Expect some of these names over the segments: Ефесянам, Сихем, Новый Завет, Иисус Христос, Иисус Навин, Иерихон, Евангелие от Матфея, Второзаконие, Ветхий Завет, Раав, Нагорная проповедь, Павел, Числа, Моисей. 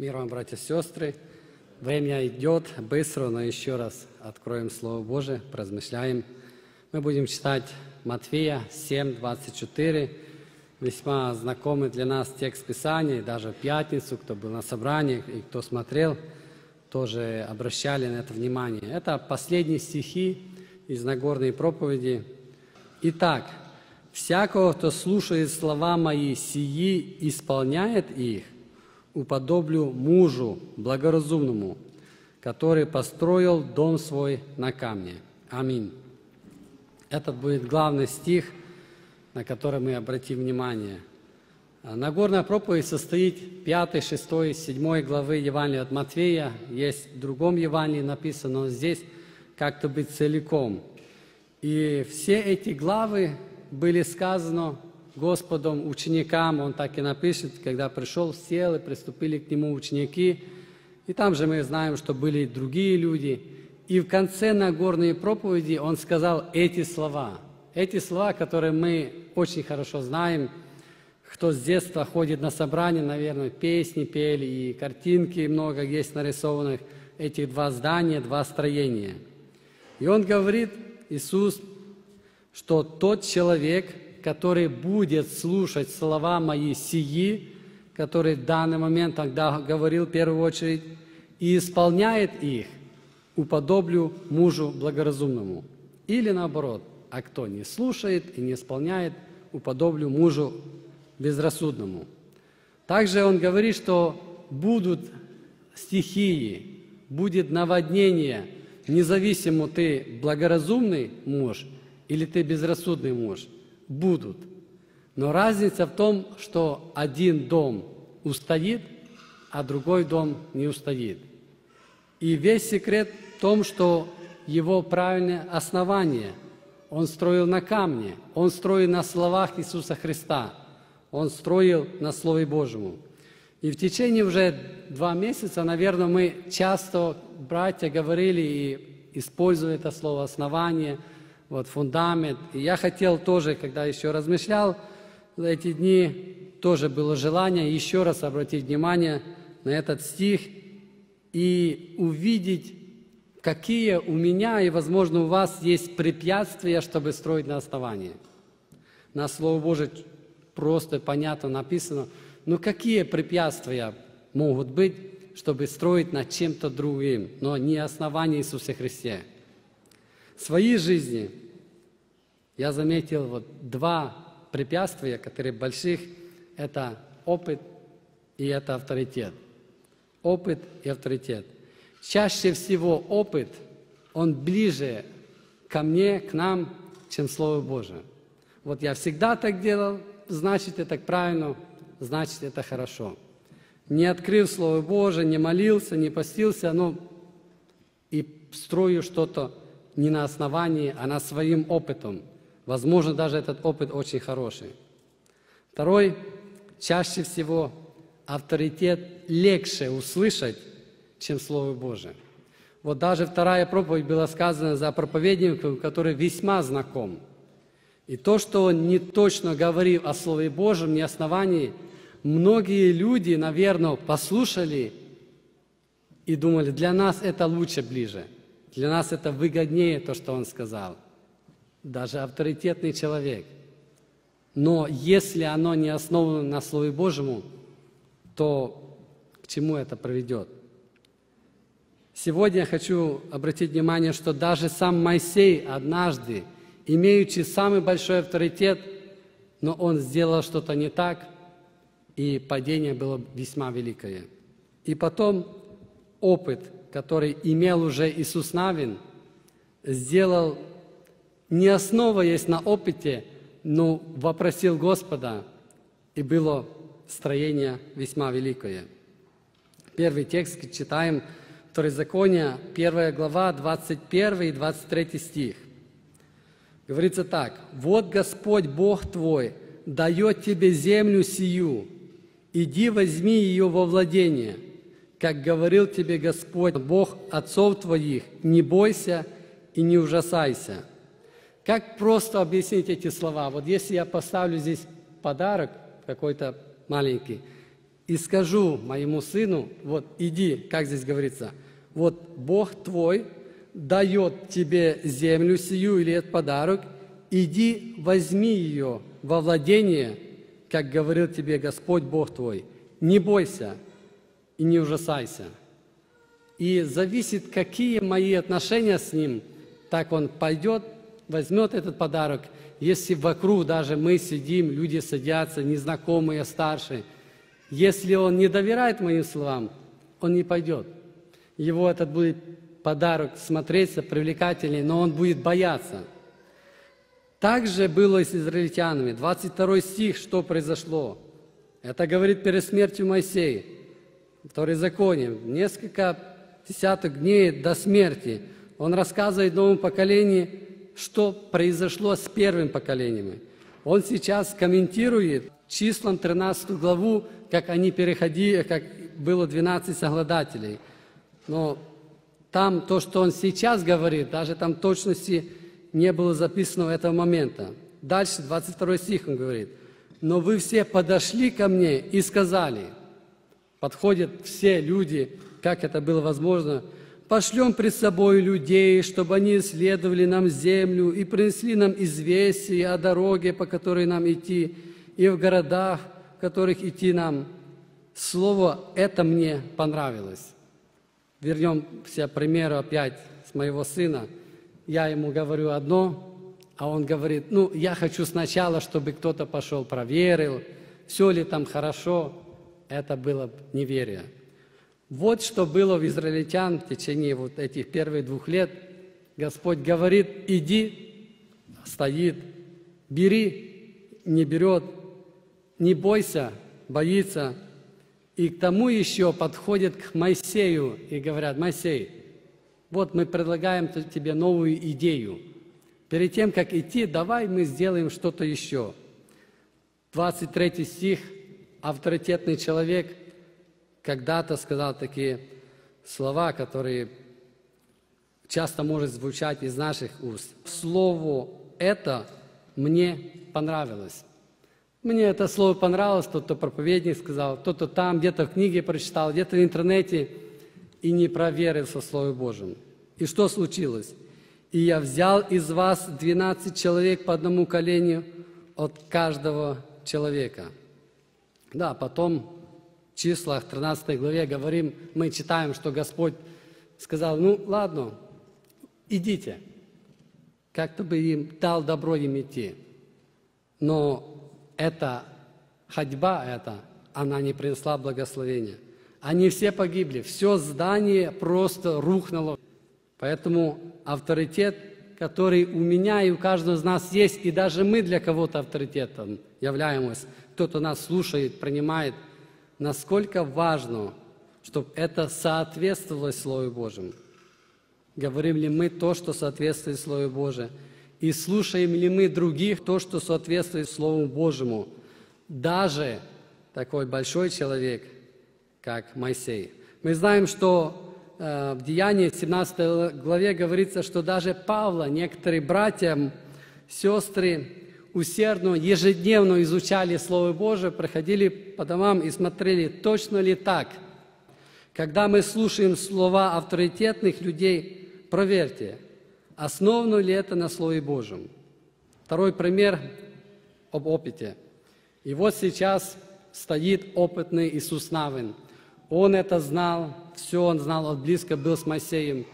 Мир вам, братья и сестры. Время идет быстро, но еще раз откроем Слово Божие, размышляем. Мы будем читать Матфея 7:24. Весьма знакомый для нас текст Писания. Даже в пятницу, кто был на собрании и кто смотрел, тоже обращали на это внимание. Это последние стихи из Нагорной проповеди. Итак, «Всякого, кто слушает слова мои сии, исполняет их, уподоблю мужу благоразумному, который построил дом свой на камне». Аминь. Это будет главный стих, на который мы обратим внимание. Нагорная проповедь состоит 5, 6, 7 главы Евангелия от Матфея. Есть в другом Евангелии написано, но здесь как-то быть целиком. И все эти главы были сказаны Господом ученикам, Он так и напишет, когда пришел, сел, и приступили к Нему ученики. И там же мы знаем, что были и другие люди. И в конце Нагорной проповеди Он сказал эти слова. Эти слова, которые мы очень хорошо знаем, кто с детства ходит на собрания, наверное, песни пели, и картинки много есть нарисованных, эти два здания, два строения. И Он говорит, Иисус, что тот человек, который будет слушать слова мои сии, которые в данный момент тогда говорил в первую очередь, и исполняет их, уподоблю мужу благоразумному. Или наоборот, а кто не слушает и не исполняет, уподоблю мужу безрассудному. Также он говорит, что будут стихии, будет наводнение, независимо ты благоразумный муж или ты безрассудный муж. Будут. Но разница в том, что один дом устоит, а другой дом не устоит. И весь секрет в том, что его правильное основание он строил на камне, он строил на словах Иисуса Христа, он строил на Слове Божьему. И в течение уже 2 месяца, наверное, мы часто, братья, говорили и используя это слово «основание», вот фундамент. И я хотел тоже, когда еще размышлял эти дни, тоже было желание еще раз обратить внимание на этот стих и увидеть, какие у меня и, возможно, у вас есть препятствия, чтобы строить на основании. На Слово Божие просто понятно написано. Но какие препятствия могут быть, чтобы строить на чем-то другим, но не основании Иисуса Христа? В своей жизни я заметил вот 2 препятствия, которые больших, это опыт и это авторитет. Опыт и авторитет. Чаще всего опыт, он ближе ко мне, к нам, чем Слово Божие. Вот я всегда так делал, значит, это правильно, значит, это хорошо. Не открыв Слово Божие, не молился, не постился, но и строю что-то не на основании, а на своим опытом. Возможно, даже этот опыт очень хороший. Второй, чаще всего авторитет легче услышать, чем Слово Божие. Вот даже 2-я проповедь была сказана за проповедником, который весьма знаком. И то, что он не точно говорил о Слове Божьем, не основании, многие люди, наверное, послушали и думали, для нас это лучше, ближе. Для нас это выгоднее, то, что он сказал. Даже авторитетный человек. Но если оно не основано на Слове Божьем, то к чему это приведет? Сегодня я хочу обратить внимание, что даже сам Моисей однажды, имеющий самый большой авторитет, но он сделал что-то не так, и падение было весьма великое. И потом опыт, который имел уже Иисус Навин, сделал, не основываясь на опыте, но вопросил Господа, и было строение весьма великое. Первый текст читаем, Второзаконие, 1 глава, 21 и 23 стих. Говорится так, «Вот Господь Бог твой дает тебе землю сию, иди возьми ее во владение». Как говорил тебе Господь, Бог отцов твоих, не бойся и не ужасайся. Как просто объяснить эти слова? Вот если я поставлю здесь подарок какой-то маленький, и скажу моему сыну, вот иди, как здесь говорится, вот Бог твой дает тебе землю сию или этот подарок, иди, возьми ее во владение, как говорил тебе Господь Бог твой, не бойся и не ужасайся. И зависит, какие мои отношения с ним, так он пойдет, возьмет этот подарок. Если вокруг даже мы сидим, люди садятся, незнакомые, старшие, если он не доверяет моим словам, он не пойдет. Его этот будет подарок смотреться привлекательнее, но он будет бояться. Так же было и с израильтянами. 22 стих, что произошло. Это говорит перед смертью Моисея. Второзаконие. Несколько десятых дней до смерти он рассказывает новому поколению, что произошло с первым поколением. Он сейчас комментирует числом 13 главу, как они переходили, как было 12 соглядатели. Но там то, что он сейчас говорит, даже там точности не было записано в этого момента. Дальше 22 стих он говорит. «Но вы все подошли ко мне и сказали». Подходят все люди, как это было возможно. «Пошлем пред собой людей, чтобы они исследовали нам землю и принесли нам известие о дороге, по которой нам идти, и в городах, в которых идти нам». Слово «это» мне понравилось. Вернемся к примеру опять с моего сына. Я ему говорю одно, а он говорит, ну, я хочу сначала, чтобы кто-то пошел, проверил, все ли там хорошо. Это было неверие. Вот что было в израильтян в течение вот этих первых 2 лет. Господь говорит, иди, стоит, бери, не берет, не бойся, боится. И к тому еще подходят к Моисею и говорят, Моисей, вот мы предлагаем тебе новую идею. Перед тем, как идти, давай мы сделаем что-то еще. 23 стих. Авторитетный человек когда-то сказал такие слова, которые часто может звучать из наших уст. Слово «это» мне понравилось. Мне это слово понравилось, кто-то проповедник сказал, кто-то там, где-то в книге прочитал, где-то в интернете, и не проверил со Словом Божьим. И что случилось? «И я взял из вас 12 человек по одному коленю от каждого человека». Да, потом в числах 13 главе говорим, мы читаем, что Господь сказал, ну ладно, идите, как-то бы им дал добро им идти. Но эта ходьба, она не принесла благословения. Они все погибли, все здание просто рухнуло. Поэтому авторитет, который у меня и у каждого из нас есть, и даже мы для кого-то авторитетом являемся, кто-то нас слушает, принимает, насколько важно, чтобы это соответствовало Слову Божьему. Говорим ли мы то, что соответствует Слову Божьему? И слушаем ли мы других то, что соответствует Слову Божьему? Даже такой большой человек, как Моисей. Мы знаем, что в Деянии 17 главе говорится, что даже Павла, некоторые братья, сестры, усердно, ежедневно изучали Слово Божие, проходили по домам и смотрели, точно ли так. Когда мы слушаем слова авторитетных людей, проверьте, основано ли это на Слове Божьем. Второй пример об опыте. И вот сейчас стоит опытный Иисус Навин. Он это знал, все он знал, он близко был с Моисеем.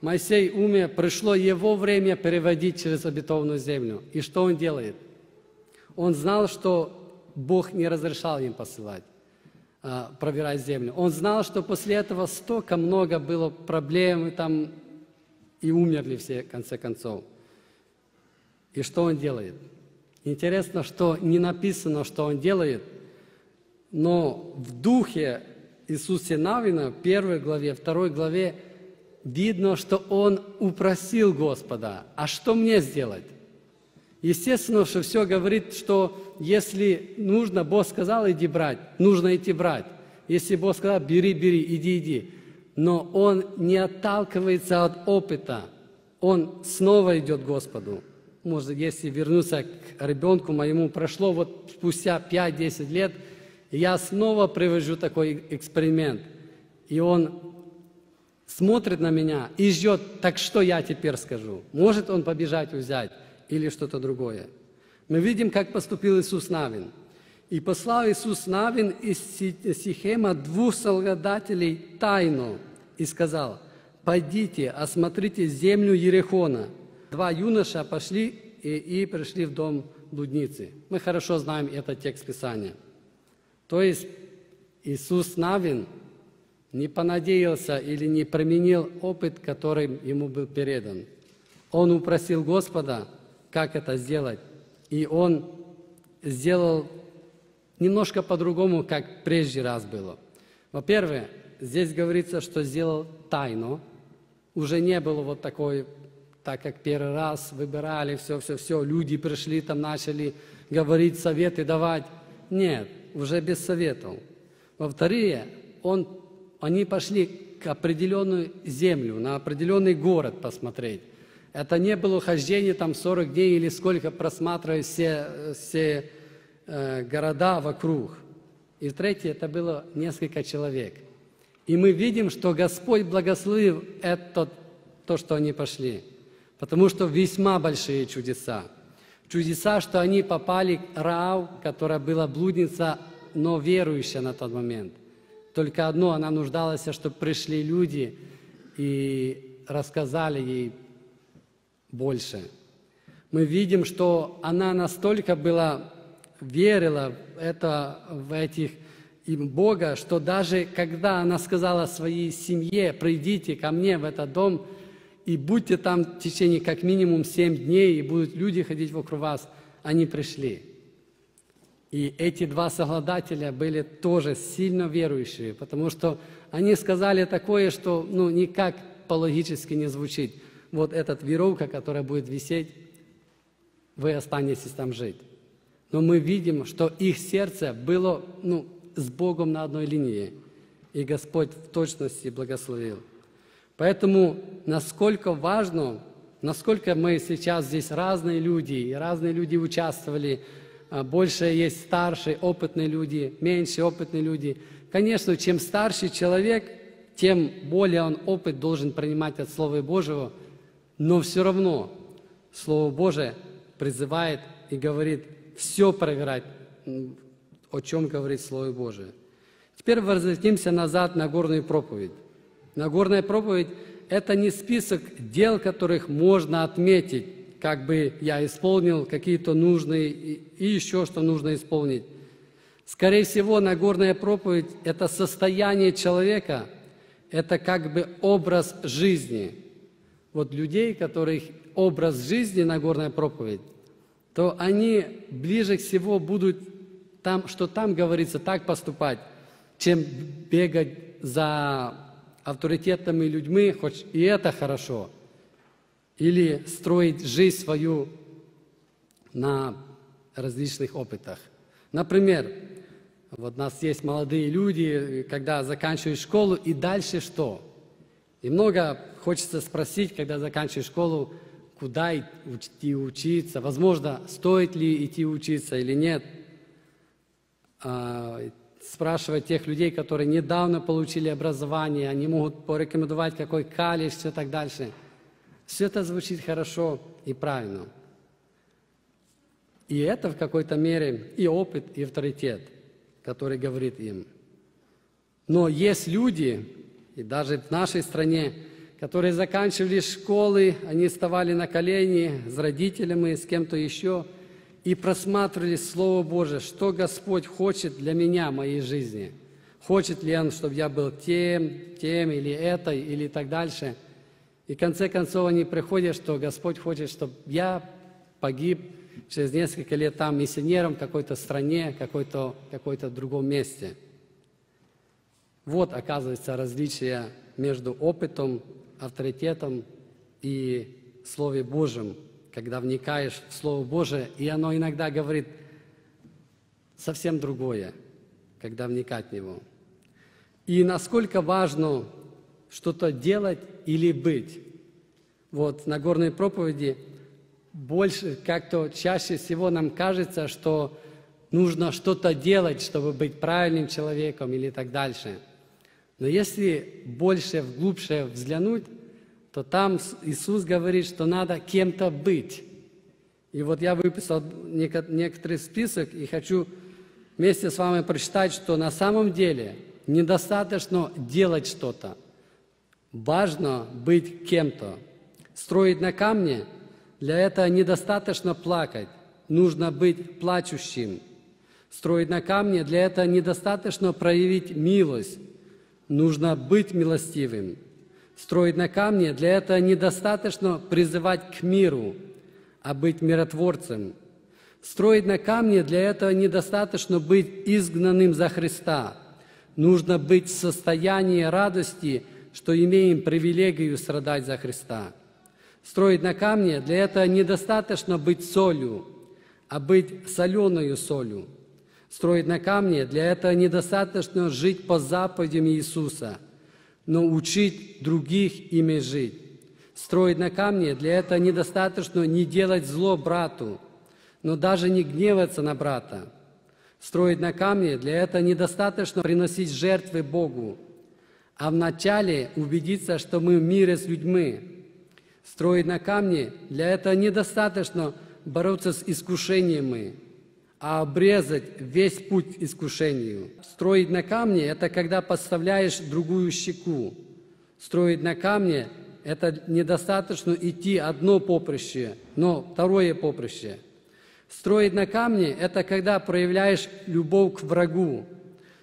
Моисей умер, пришло его время переводить через обетованную землю. И что он делает? Он знал, что Бог не разрешал им посылать, проверять землю. Он знал, что после этого столько много было проблем, там, и умерли все, в конце концов. И что он делает? Интересно, что не написано, что он делает, но в духе Иисуса Навина, в 1 главе, 2 главе, видно, что он упросил Господа, а что мне сделать? Естественно, что все говорит, что если нужно, Бог сказал, иди брать, нужно идти брать. Если Бог сказал, бери, бери, иди, иди. Но он не отталкивается от опыта, он снова идет к Господу. Может, если вернуться к ребенку моему, прошло вот спустя 5-10 лет, я снова привожу такой эксперимент. И он смотрит на меня и ждет, так что я теперь скажу? Может он побежать взять или что-то другое? Мы видим, как поступил Иисус Навин. И послал Иисус Навин из Сихема 2 солгодателей тайну и сказал: «Пойдите, осмотрите землю Иерихона». 2 юноша пошли и пришли в дом блудницы. Мы хорошо знаем этот текст Писания. То есть Иисус Навин не понадеялся или не применил опыт, который ему был передан. Он упросил Господа, как это сделать, и он сделал немножко по-другому, как прежде раз было. Во-первых, здесь говорится, что сделал тайну. Уже не было вот такой, так как первый раз выбирали все, люди пришли, там начали говорить, советы давать. Нет, уже без советов. Во-вторых, они пошли к определенную землю, на определенный город посмотреть. Это не было хождение там 40 дней или сколько, просматривая все города вокруг. И в-третьих, это было несколько человек. И мы видим, что Господь благословил то, что они пошли. Потому что весьма большие чудеса. Чудеса, что они попали к Раав, которая была блудница, но верующая на тот момент. Только одно, она нуждалась, чтобы пришли люди и рассказали ей больше. Мы видим, что она настолько была, верила в этих им Бога, что даже когда она сказала своей семье: «Придите ко мне в этот дом и будьте там в течение как минимум 7 дней, и будут люди ходить вокруг вас», они пришли. И эти 2 соглядатели были тоже сильно верующие, потому что они сказали такое, что никак по-логически не звучит. Вот эта веревка, которая будет висеть, вы останетесь там жить. Но мы видим, что их сердце было с Богом на одной линии, и Господь в точности благословил. Поэтому насколько важно, насколько мы сейчас здесь разные люди, и разные люди участвовали. Больше есть старшие, опытные люди, меньше опытные люди. Конечно, чем старше человек, тем более он опыт должен принимать от Слова Божьего. Но все равно Слово Божие призывает и говорит все проверять, о чем говорит Слово Божие. Теперь возвратимся назад на Нагорную проповедь. Нагорная проповедь – это не список дел, которых можно отметить, как бы я исполнил какие-то нужные и еще что нужно исполнить. Скорее всего, Нагорная проповедь – это состояние человека, это как бы образ жизни. Вот людей, которых образ жизни Нагорная проповедь, то они ближе всего будут там, что там говорится, так поступать, чем бегать за авторитетными людьми, хоть и это хорошо, или строить жизнь свою на различных опытах. Например, вот у нас есть молодые люди, когда заканчивают школу, и дальше что? И много хочется спросить, когда заканчиваешь школу, куда идти учиться, возможно, стоит ли идти учиться или нет. Спрашивать тех людей, которые недавно получили образование, они могут порекомендовать, какой колледж, все так дальше. Все это звучит хорошо и правильно. И это в какой-то мере и опыт, и авторитет, который говорит им. Но есть люди, и даже в нашей стране, которые заканчивали школы, они вставали на колени с родителями, с кем-то еще, и просматривали Слово Божие, что Господь хочет для меня, моей жизни. Хочет ли Он, чтобы я был тем, или этой, или так дальше. И в конце концов они приходят, что Господь хочет, чтобы я погиб через несколько лет там миссионером в какой-то стране, какой-то другом месте. Вот, оказывается, различие между опытом, авторитетом и Слове Божьим, когда вникаешь в Слово Божие, и оно иногда говорит совсем другое, когда вникать в него. И насколько важно что-то делать или быть. Вот в Нагорной проповеди больше, как-то чаще всего нам кажется, что нужно что-то делать, чтобы быть правильным человеком или так дальше. Но если больше, глубже взглянуть, то там Иисус говорит, что надо кем-то быть. И вот я выписал некоторый список и хочу вместе с вами прочитать, что на самом деле недостаточно делать что-то. Важно быть кем-то. Строить на камне, для этого недостаточно плакать, нужно быть плачущим. Строить на камне, для этого недостаточно проявить милость, нужно быть милостивым. Строить на камне, для этого недостаточно призывать к миру, а быть миротворцем. Строить на камне, для этого недостаточно быть изгнанным за Христа. Нужно быть в состоянии радости, что имеем привилегию страдать за Христа. Строить на камне, для этого недостаточно быть солью, а быть соленою солью. Строить на камне, для этого недостаточно жить по заповедям Иисуса, но учить других ими жить. Строить на камне, для этого недостаточно не делать зло брату, но даже не гневаться на брата. Строить на камне, для этого недостаточно приносить жертвы Богу, а вначале убедиться, что мы в мире с людьми. Строить на камне, для этого недостаточно бороться с искушениями, а обрезать весь путь к искушению. Строить на камне – это когда подставляешь другую щеку. Строить на камне – это недостаточно идти одно поприще, но второе поприще. Строить на камне – это когда проявляешь любовь к врагу.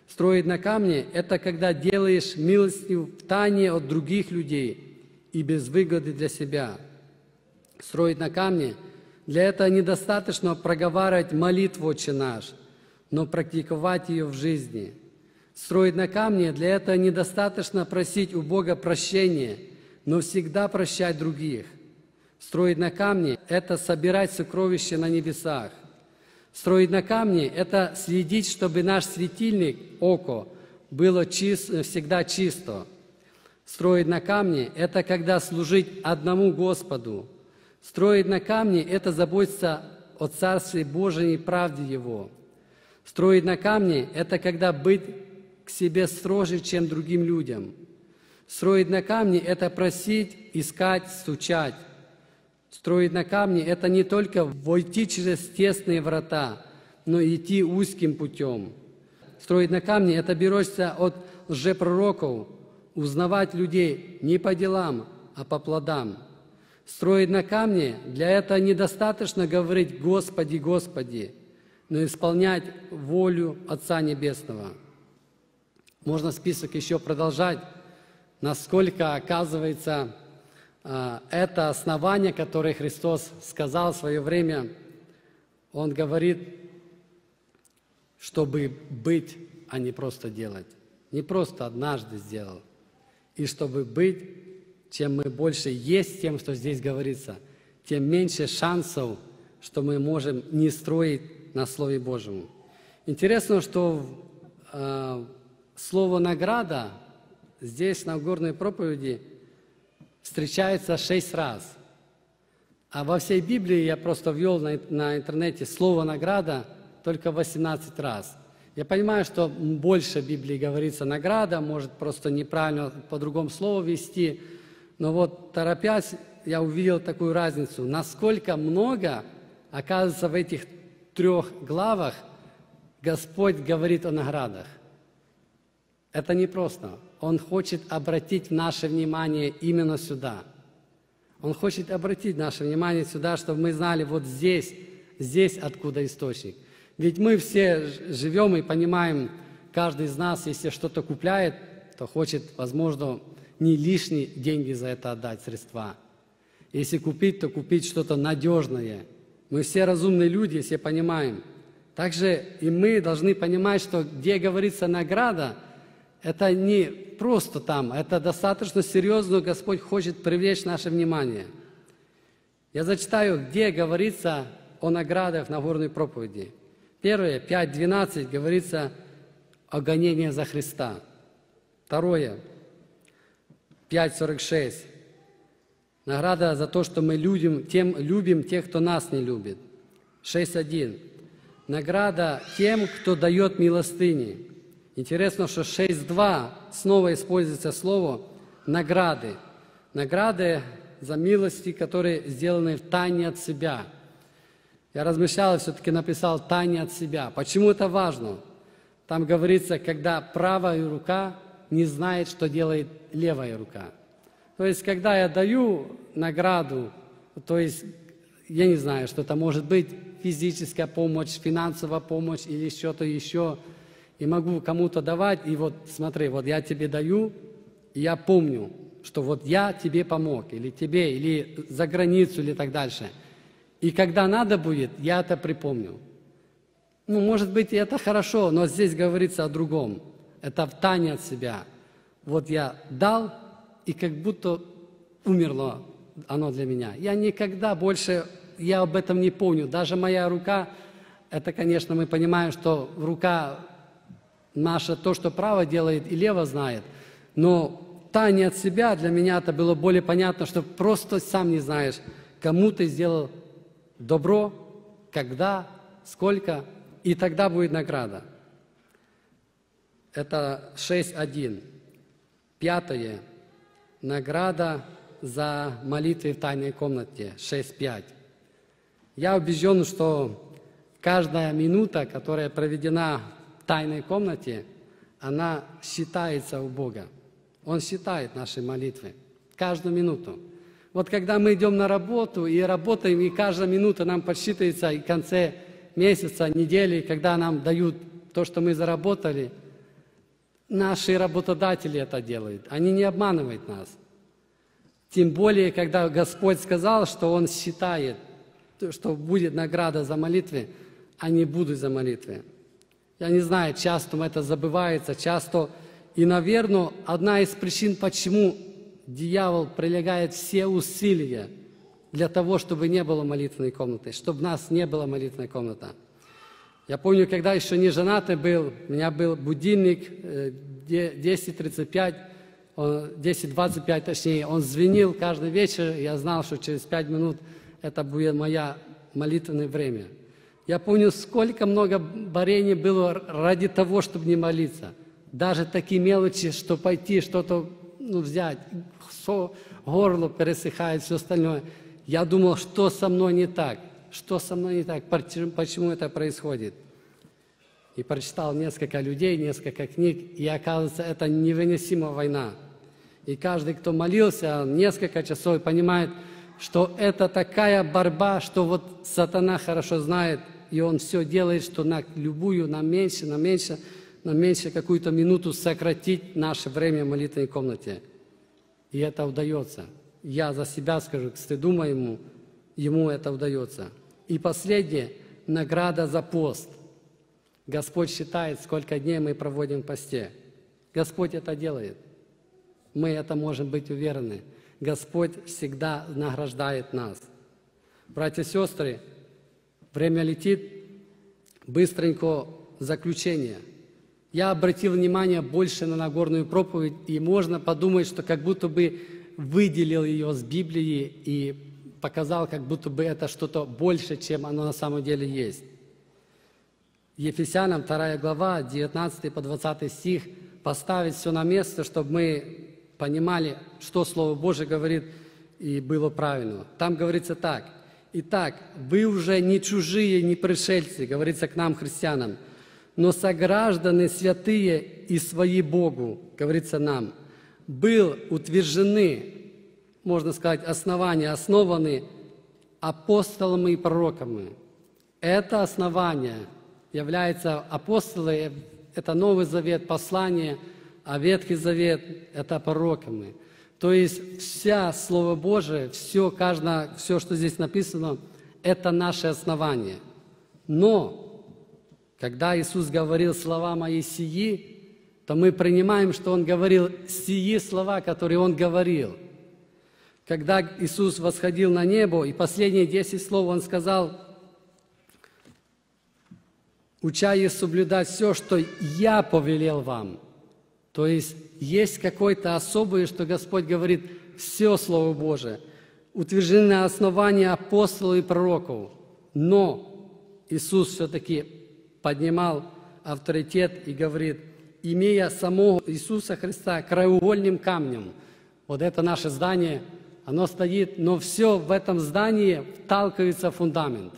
Строить на камне – это когда делаешь милостью в тайне от других людей и без выгоды для себя. Строить на камне – для этого недостаточно проговаривать молитву «Отче наш», но практиковать ее в жизни. Строить на камне – для этого недостаточно просить у Бога прощения, но всегда прощать других. Строить на камне – это собирать сокровища на небесах. Строить на камне – это следить, чтобы наш светильник, око, было всегда чисто. Строить на камне – это когда служить одному Господу. Строить на камне – это заботиться о Царстве Божьем и правде Его. Строить на камне – это когда быть к себе строже, чем другим людям. Строить на камне – это просить, искать, стучать. Строить на камне – это не только войти через тесные врата, но и идти узким путем. Строить на камне – это берешься от лжепророков, узнавать людей не по делам, а по плодам. Строить на камне – для этого недостаточно говорить «Господи, Господи», но исполнять волю Отца Небесного. Можно список еще продолжать. Насколько, оказывается, это основание, которое Христос сказал в свое время, Он говорит, чтобы быть, а не просто делать. Не просто однажды сделал. И чтобы быть, чем мы больше есть тем, что здесь говорится, тем меньше шансов, что мы можем не строить на Слове Божьем. Интересно, что слово «награда» здесь, в Нагорной проповеди, встречается 6 раз. А во всей Библии, я просто ввел на интернете слово «награда» только 18 раз. Я понимаю, что больше в Библии говорится «награда», может, просто неправильно по-другому слову вести. Но вот, торопясь, я увидел такую разницу. Насколько много, оказывается, в этих 3 главах Господь говорит о наградах. Это непросто. Он хочет обратить наше внимание именно сюда. Он хочет обратить наше внимание сюда, чтобы мы знали, вот здесь, здесь откуда источник. Ведь мы все живем и понимаем, каждый из нас, если что-то купляет, то хочет, возможно, не лишние деньги за это отдать, средства. Если купить, то купить что-то надежное. Мы все разумные люди, все понимаем. Также и мы должны понимать, что где говорится награда, это не просто там, это достаточно серьезно, Господь хочет привлечь наше внимание. Я зачитаю, где говорится о наградах в Нагорной проповеди. Первое, 5:12, говорится о гонении за Христа. Второе, 5:46, награда за то, что мы любим тех, кто нас не любит. 6:1, Награда тем, кто дает милостыни. Интересно, что 6.2 снова используется слово «награды». Награды за милости, которые сделаны в тайне от себя. Я размышлял и все-таки написал «тайне от себя». Почему это важно? Там говорится, когда правая рука не знает, что делает левая рука. То есть, когда я даю награду, то есть, я не знаю, что это может быть, физическая помощь, финансовая помощь или что-то еще, и могу кому-то давать, и вот смотри, вот я тебе даю, и я помню, что вот я тебе помог, или тебе, или за границу, или так дальше. И когда надо будет, я это припомню. Ну, может быть, это хорошо, но здесь говорится о другом. Это в тайне от себя. Вот я дал, и как будто умерло оно для меня. Я никогда больше, я об этом не помню. Даже моя рука, это, конечно, мы понимаем, что рука наша, то, что право делает и лево знает, но тайне от себя для меня это было более понятно, что просто сам не знаешь, кому ты сделал добро, когда, сколько, и тогда будет награда. Это 6.1. Пятое. Награда за молитвы в тайной комнате. 6.5. Я убежден, что каждая минута, которая проведена в тайной комнате, она считается у Бога. Он считает наши молитвы. Каждую минуту. Вот когда мы идем на работу и работаем, и каждая минута нам подсчитывается, и в конце месяца, недели, когда нам дают то, что мы заработали, наши работодатели это делают. Они не обманывают нас. Тем более, когда Господь сказал, что Он считает, что будет награда за молитвы, они будут за молитвы. Я не знаю, часто это забывается, часто. И, наверное, одна из причин, почему дьявол прилагает все усилия для того, чтобы не было молитвенной комнаты, чтобы у нас не было молитвенной комнаты. Я помню, когда еще не женатый был, у меня был будильник 10:35, 10:25 точнее, он звенил каждый вечер, я знал, что через 5 минут это будет мое молитвенное время. Я помню, сколько много борений было ради того, чтобы не молиться. Даже такие мелочи, что пойти, что-то взять, горло пересыхает, все остальное. Я думал, что со мной не так. Что со мной не так? Почему это происходит? И прочитал несколько людей, несколько книг, и оказывается, это невыносимая война. И каждый, кто молился несколько часов, понимает, что это такая борьба, что вот сатана хорошо знает, и он все делает, что на любую, на меньше какую-то минуту сократить наше время в молитвенной комнате. И это удается. Я за себя скажу, к стыду моему, ему это удается. И последнее, награда за пост. Господь считает, сколько дней мы проводим в посте. Господь это делает. Мы это можем быть уверены. Господь всегда награждает нас. Братья и сестры, время летит. Быстренько заключение. Я обратил внимание больше на Нагорную проповедь, и можно подумать, что как будто бы выделил ее с Библии и показал, как будто бы это что-то больше, чем оно на самом деле есть. Ефесянам 2 глава, 19 по 20 стих, поставить все на место, чтобы мы понимали, что Слово Божие говорит, и было правильно. Там говорится так. «Итак, вы уже не чужие, не пришельцы», говорится к нам, христианам, «но согражданы святые и свои Богу», говорится нам, «был утверждены», можно сказать, основания основаны апостолами и пророками. Это основание является апостолы, это Новый Завет, послание, а Ветхий Завет – это пророками. То есть вся Слово Божие, все, что здесь написано, это наше основание. Но когда Иисус говорил слова «Мои сии», то мы принимаем, что Он говорил сии слова, которые Он говорил. Когда Иисус восходил на небо, и последние 10 слов Он сказал, «Уча их соблюдать все, что Я повелел вам». То есть, есть какое-то особое, что Господь говорит, все Слово Божие, утверждено на основании апостолов и пророков. Но Иисус все-таки поднимал авторитет и говорит, имея самого Иисуса Христа краеугольным камнем. Вот это наше здание, оно стоит, но все в этом здании вталкивается в фундамент.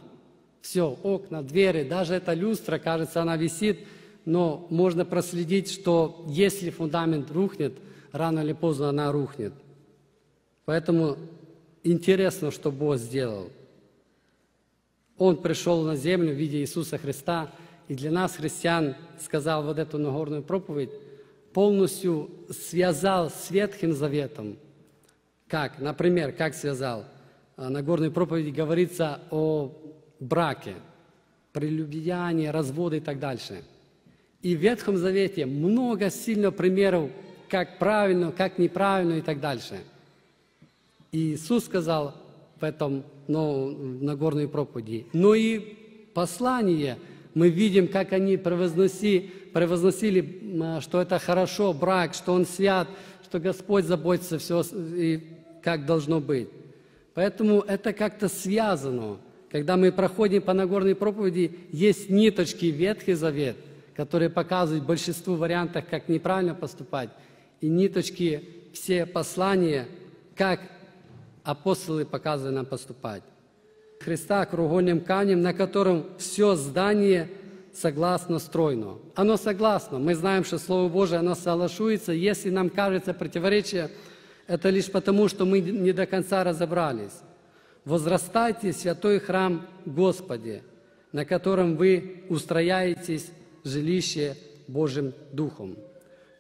Все, окна, двери, даже эта люстра, кажется, она висит, но можно проследить, что если фундамент рухнет, рано или поздно она рухнет. Поэтому интересно, что Бог сделал. Он пришел на землю в виде Иисуса Христа, и для нас, христиан, сказал вот эту Нагорную проповедь, полностью связал с Ветхим Заветом. Как? Например, как связал? В Нагорной проповеди говорится о браке, прелюбодеянии, разводы и так дальше. И в Ветхом Завете много сильно примеров, как правильно, как неправильно и так дальше. И Иисус сказал в этом Нагорной проповеди. Но и послание мы видим, как они превозносили, что это хорошо, брак, что он свят, что Господь заботится все, и как должно быть. Поэтому это как-то связано. Когда мы проходим по Нагорной проповеди, есть ниточки Ветхий Завет, которые показывают в большинстве вариантов, как неправильно поступать, и ниточки все послания, как апостолы показывают нам поступать. Христа кругольным камнем, на котором все здание согласно стройно. Оно согласно. Мы знаем, что Слово Божие, оно соглашуется. Если нам кажется противоречие, это лишь потому, что мы не до конца разобрались. «Возрастайте, святой храм Господи, на котором вы устрояетесь жилище Божьим Духом».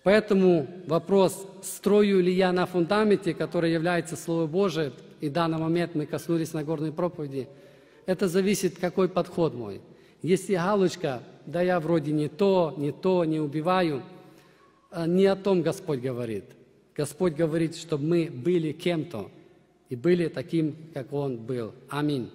Поэтому вопрос, строю ли я на фундаменте, который является Слово Божие, и в данный момент мы коснулись Нагорной проповеди, это зависит, какой подход мой. Если галочка, да я вроде не то, не убиваю, не о том Господь говорит. Господь говорит, чтобы мы были кем-то, и были таким, как Он был. Аминь.